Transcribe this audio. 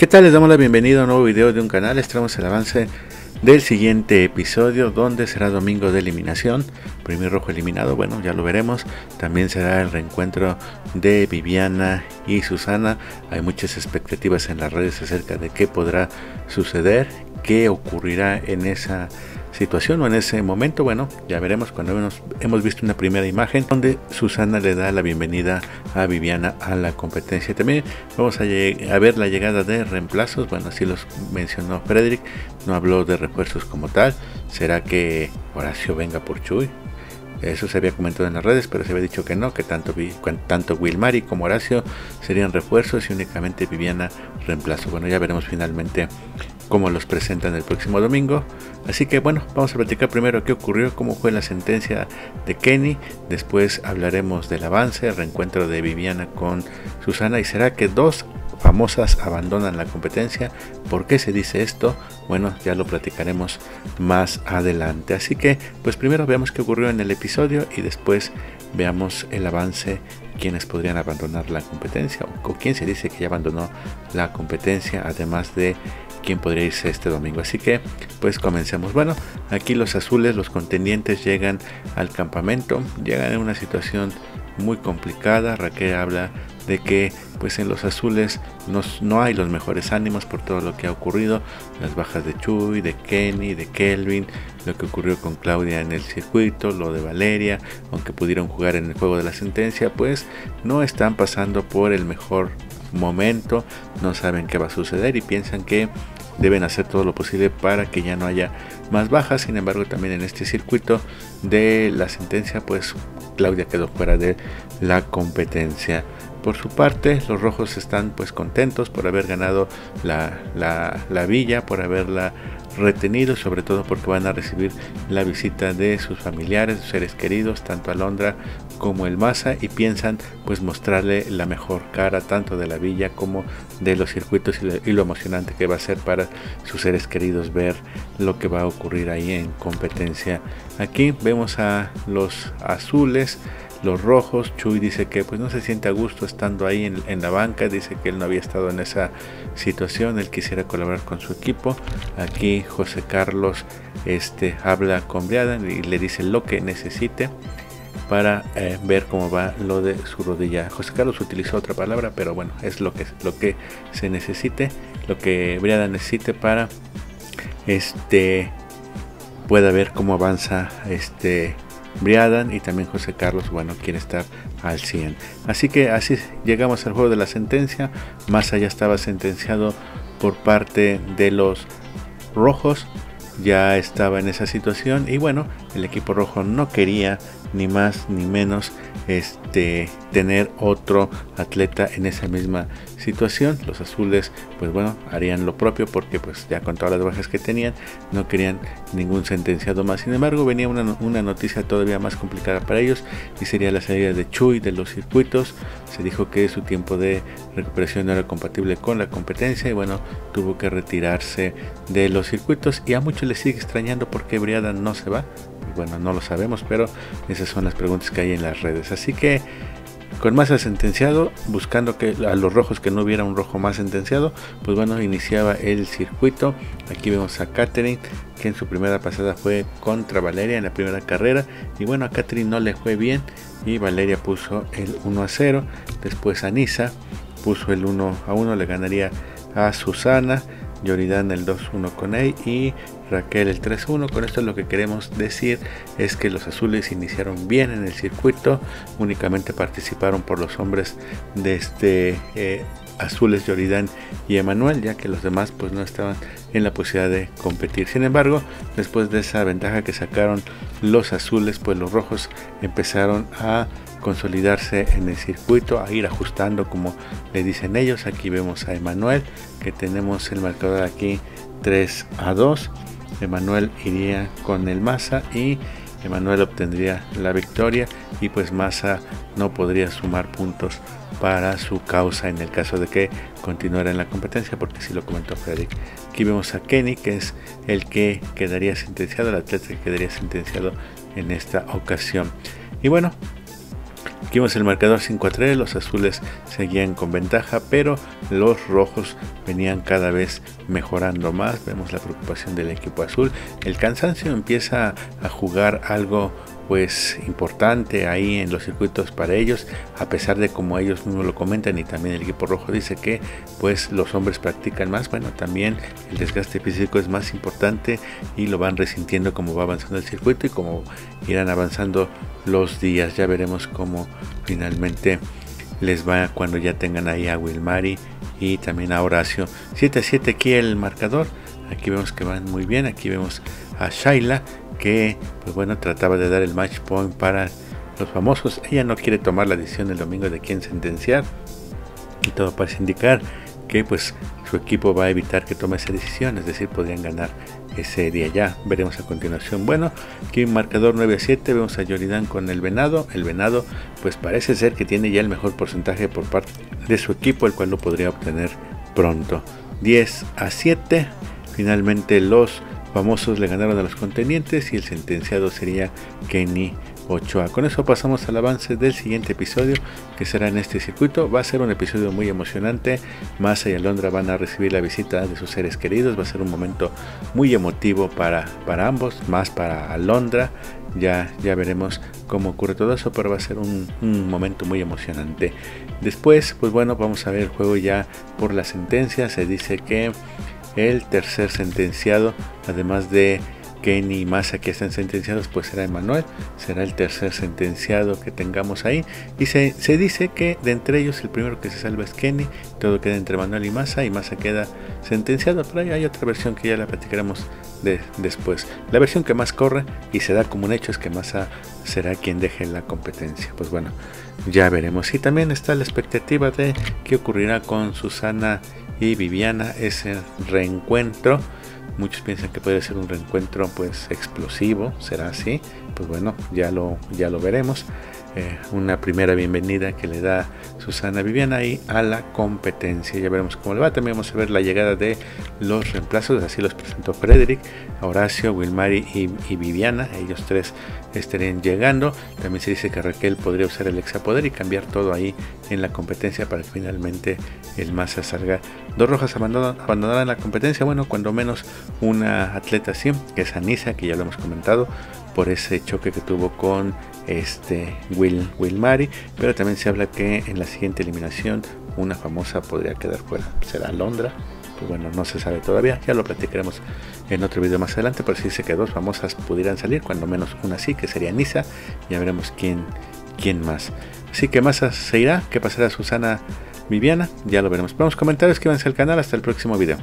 ¿Qué tal? Les damos la bienvenida a un nuevo video de un canal. Les traemos el avance del siguiente episodio, donde será domingo de eliminación. Primer rojo eliminado, bueno, ya lo veremos. También será el reencuentro de Viviana y Susana. Hay muchas expectativas en las redes acerca de qué podrá suceder, qué ocurrirá en esa situación o en ese momento. Bueno, ya veremos cuando hemos visto una primera imagen donde Susana le da la bienvenida a Viviana a la competencia. También vamos a ver la llegada de reemplazos. Bueno, así los mencionó Frederick, no habló de refuerzos como tal. ¿Será que Horacio venga por Chuy? Eso se había comentado en las redes, pero se había dicho que no, que tanto Wilmari como Horacio serían refuerzos y únicamente Viviana reemplazo. Bueno, ya veremos finalmente cómo los presentan el próximo domingo. Así que bueno, vamos a platicar primero qué ocurrió, cómo fue la sentencia de Kenny. Después hablaremos del avance, el reencuentro de Viviana con Susana. ¿Y será que dos famosas abandonan la competencia? ¿Por qué se dice esto? Bueno, ya lo platicaremos más adelante. Así que pues primero veamos qué ocurrió en el episodio y después veamos el avance, quienes podrían abandonar la competencia o quién se dice que ya abandonó la competencia, además de quién podría irse este domingo. Así que pues comencemos. Bueno, aquí los azules, los contendientes, llegan al campamento, llegan en una situación muy complicada. Raquel habla de que pues en los azules no hay los mejores ánimos por todo lo que ha ocurrido, las bajas de Chuy, de Kenny, de Kelvin, lo que ocurrió con Claudia en el circuito, lo de Valeria, aunque pudieron jugar en el juego de la sentencia, pues no están pasando por el mejor momento, no saben qué va a suceder y piensan que deben hacer todo lo posible para que ya no haya más bajas. Sin embargo, también en este circuito de la sentencia, pues Claudia quedó fuera de la competencia. Por su parte, los rojos están pues contentos por haber ganado la villa, por haberla retenido, sobre todo porque van a recibir la visita de sus familiares, sus seres queridos, tanto Alondra como el Massa, y piensan pues mostrarle la mejor cara tanto de la villa como de los circuitos y lo emocionante que va a ser para sus seres queridos ver lo que va a ocurrir ahí en competencia. Aquí vemos a los azules. Los rojos, Chuy dice que pues no se siente a gusto estando ahí en la banca, dice que él no había estado en esa situación, él quisiera colaborar con su equipo. Aquí José Carlos habla con Briada y le dice lo que necesite para ver cómo va lo de su rodilla. José Carlos utilizó otra palabra, pero bueno, es lo que se necesite, lo que Briada necesite para pueda ver cómo avanza Briadan, y también José Carlos, bueno, quiere estar al 100. Así que así llegamos al juego de la sentencia. Massa ya estaba sentenciado por parte de los rojos, ya estaba en esa situación y bueno, el equipo rojo no quería ni más ni menos tener otro atleta en esa misma situación. Los azules pues bueno, harían lo propio porque pues ya con todas las bajas que tenían no querían ningún sentenciado más. Sin embargo, venía una noticia todavía más complicada para ellos y sería la salida de Chuy de los circuitos. Se dijo que su tiempo de recuperación no era compatible con la competencia y bueno, tuvo que retirarse de los circuitos, y a muchos les sigue extrañando porque Briada no se va. Bueno, no lo sabemos, pero esas son las preguntas que hay en las redes. Así que con Massa sentenciado, buscando que a los rojos que no hubiera un rojo más sentenciado, pues bueno, iniciaba el circuito. Aquí vemos a Katherine, que en su primera pasada fue contra Valeria en la primera carrera, y bueno, a Katherine no le fue bien y Valeria puso el 1-0. Después Anissa puso el 1-1, le ganaría a Susana. Jordán el 2-1 con él y Raquel el 3-1. Con esto lo que queremos decir es que los azules iniciaron bien en el circuito, únicamente participaron por los hombres de azules, Jordán y Emanuel, ya que los demás pues no estaban en la posibilidad de competir. Sin embargo, después de esa ventaja que sacaron los azules, pues los rojos empezaron a consolidarse en el circuito, a ir ajustando como le dicen ellos. Aquí vemos a Emanuel, que tenemos el marcador aquí 3-2. Emanuel iría con el Massa y Emanuel obtendría la victoria, y pues Massa no podría sumar puntos para su causa en el caso de que continuara en la competencia, porque así lo comentó Frederick. Aquí vemos a Kenny, que es el que quedaría sentenciado, el atleta que quedaría sentenciado en esta ocasión. Y bueno, Vimos el marcador 5-3, los azules seguían con ventaja, pero los rojos venían cada vez mejorando más. Vemos la preocupación del equipo azul, el cansancio empieza a jugar algo pues importante ahí en los circuitos para ellos, a pesar de como ellos mismos lo comentan y también el equipo rojo dice que pues los hombres practican más. Bueno, también el desgaste físico es más importante y lo van resintiendo como va avanzando el circuito y como irán avanzando los días. Ya veremos cómo finalmente les va cuando ya tengan ahí a Wilmari y también a Horacio. 7-7 aquí el marcador. Aquí vemos que van muy bien. Aquí vemos a Shaila que pues bueno, trataba de dar el match point para los famosos. Ella no quiere tomar la decisión el domingo de quién sentenciar y todo parece indicar que pues su equipo va a evitar que tome esa decisión, es decir, podrían ganar ese día. Ya veremos a continuación. Bueno, aquí marcador 9-7, vemos a Jordán con el venado. El venado pues parece ser que tiene ya el mejor porcentaje por parte de su equipo, el cual lo podría obtener pronto. 10-7, finalmente los famosos le ganaron a los contendientes y el sentenciado sería Kenny Ochoa. Con eso pasamos al avance del siguiente episodio, que será en este circuito. Va a ser un episodio muy emocionante. Massa y Alondra van a recibir la visita de sus seres queridos. Va a ser un momento muy emotivo para ambos, más para Alondra. Ya veremos cómo ocurre todo eso, pero va a ser un momento muy emocionante. Después, pues bueno, vamos a ver el juego ya por la sentencia. Se dice que el tercer sentenciado, además de Kenny y Massa que están sentenciados, pues será Emanuel, será el tercer sentenciado que tengamos ahí. Y se dice que de entre ellos el primero que se salva es Kenny, todo queda entre Emanuel y Massa queda sentenciado. Pero hay otra versión que ya la platicaremos después. La versión que más corre y se da como un hecho es que Massa será quien deje la competencia. Pues bueno, ya veremos. Y también está la expectativa de qué ocurrirá con Susana y Viviana, ese reencuentro. Muchos piensan que puede ser un reencuentro pues explosivo, será así. Pues bueno, ya lo veremos. Una primera bienvenida que le da Susana a Viviana y a la competencia. Ya veremos cómo le va. También vamos a ver la llegada de los reemplazos, así los presentó Frederick, Horacio, Wilmari y Viviana. Ellos tres estarían llegando. También se dice que Raquel podría usar el hexapoder y cambiar todo ahí en la competencia para que finalmente el Massa salga. Dos rojas abandonarán la competencia, bueno, cuando menos una atleta así, que es Anissa, que ya lo hemos comentado, por ese choque que tuvo con Wilmari, pero también se habla que en la siguiente eliminación una famosa podría quedar fuera, será Alondra. Pues bueno, no se sabe todavía, ya lo platicaremos en otro video más adelante, pero sí dice que dos famosas pudieran salir, cuando menos una sí, que sería Anissa. Ya veremos quién más. Así que Massa se irá, ¿qué pasará Susana Viviana? Ya lo veremos. Vamos, comentarios, que van al canal, hasta el próximo video.